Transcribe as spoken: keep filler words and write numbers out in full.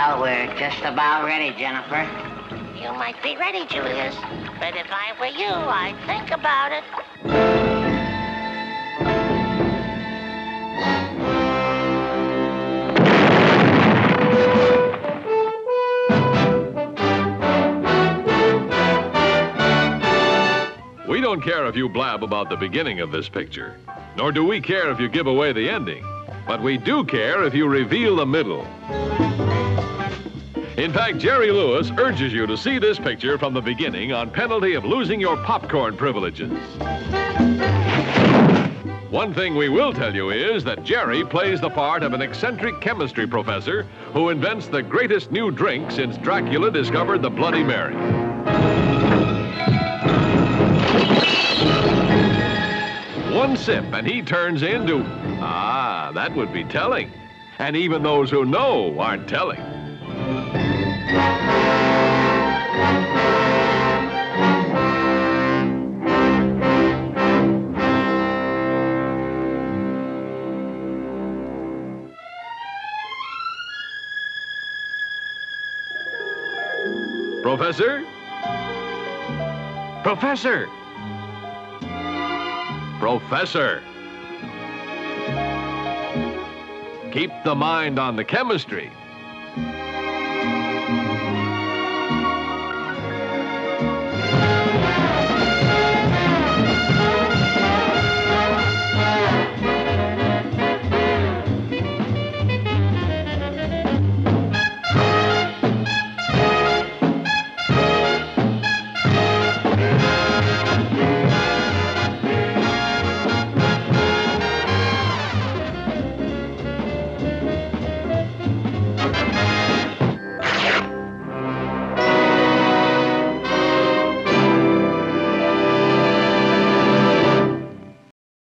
Well, we're just about ready, Jennifer. You might be ready, Julius, but if I were you, I'd think about it. We don't care if you blab about the beginning of this picture, nor do we care if you give away the ending, but we do care if you reveal the middle. In fact, Jerry Lewis urges you to see this picture from the beginning on penalty of losing your popcorn privileges. One thing we will tell you is that Jerry plays the part of an eccentric chemistry professor who invents the greatest new drink since Dracula discovered the Bloody Mary. One sip and he turns into... Ah, that would be telling. And even those who know aren't telling. Professor? Professor! Professor! Keep the mind on the chemistry.